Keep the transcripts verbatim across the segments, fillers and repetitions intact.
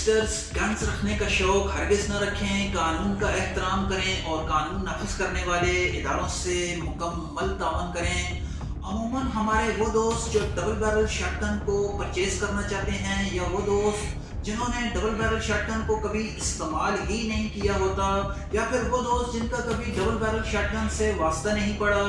Youngsters guns रखने का शौक हरगिज़ न रखें, कानून का एहतराम करें और कानून नाफिज करने वाले इदारों से मुकम्मल तावन करें। अमूमन हमारे वो दोस्त जो डबल बैरल शॉटगन को परचेज़ करना चाहते हैं या वो दोस्त जिन्होंने डबल बैरल शॉटगन को कभी इस्तेमाल ही नहीं किया होता, या फिर वो दोस्त जिनका कभी डबल बैरल शॉटगन से वास्ता नहीं पड़ा,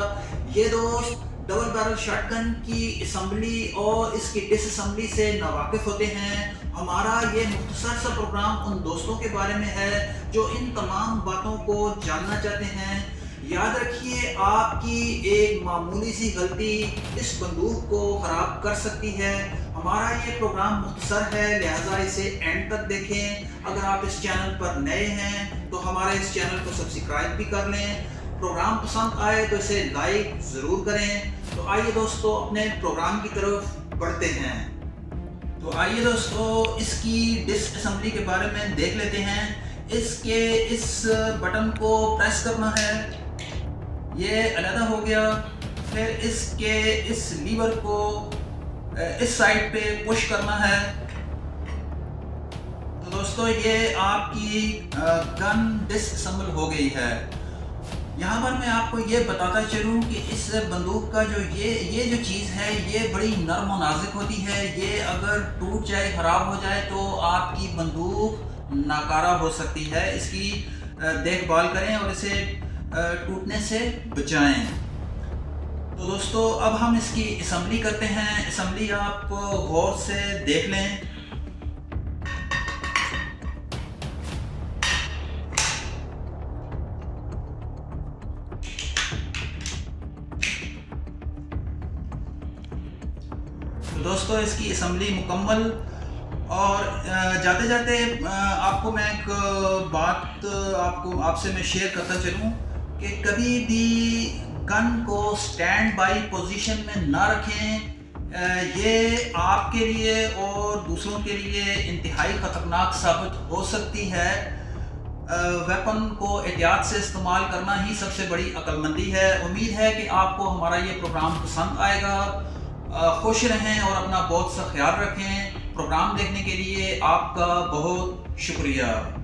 ये दोस्त डबल बैरल शॉटगन की असम्बली और इसकी डिसअसम्बली से नावाकिफ होते हैं। हमारा ये मुख्तसर सा प्रोग्राम उन दोस्तों के बारे में है जो इन तमाम बातों को जानना चाहते हैं। याद रखिए, आपकी एक मामूली सी गलती इस बंदूक को ख़राब कर सकती है। हमारा ये प्रोग्राम मुख्तसर है, लिहाजा इसे एंड तक देखें। अगर आप इस चैनल पर नए हैं तो हमारे इस चैनल को सब्सक्राइब भी कर लें। प्रोग्राम पसंद आए तो इसे लाइक ज़रूर करें। तो आइए दोस्तों, अपने प्रोग्राम की तरफ बढ़ते हैं। तो आइए दोस्तों, इसकी डिसअसेंबली के बारे में देख लेते हैं। इसके इस बटन को प्रेस करना है, ये अलहदा हो गया। फिर इसके इस लीवर को इस साइड पे पुश करना है। तो दोस्तों, ये आपकी गन डिसअसेंबल हो गई है। यहाँ पर मैं आपको ये बताता चलूँ कि इस बंदूक का जो ये ये जो चीज़ है ये बड़ी नरम और नाजुक होती है। ये अगर टूट जाए, ख़राब हो जाए तो आपकी बंदूक नाकारा हो सकती है। इसकी देखभाल करें और इसे टूटने से बचाएं। तो दोस्तों, अब हम इसकी असम्बली करते हैं। असम्बली आप गौर से देख लें। तो दोस्तों, इसकी असम्बली मुकम्मल। और जाते जाते आपको मैं एक बात आपको आपसे मैं शेयर करता चलूँ कि कभी भी गन को स्टैंड बाई पोजीशन में ना रखें। ये आपके लिए और दूसरों के लिए इंतहाई ख़तरनाक साबित हो सकती है। वेपन को एहतियात से इस्तेमाल करना ही सबसे बड़ी अक्लमंदी है। उम्मीद है कि आपको हमारा ये प्रोग्राम पसंद आएगा। खुश रहें और अपना बहुत सा ख्याल रखें। प्रोग्राम देखने के लिए आपका बहुत शुक्रिया।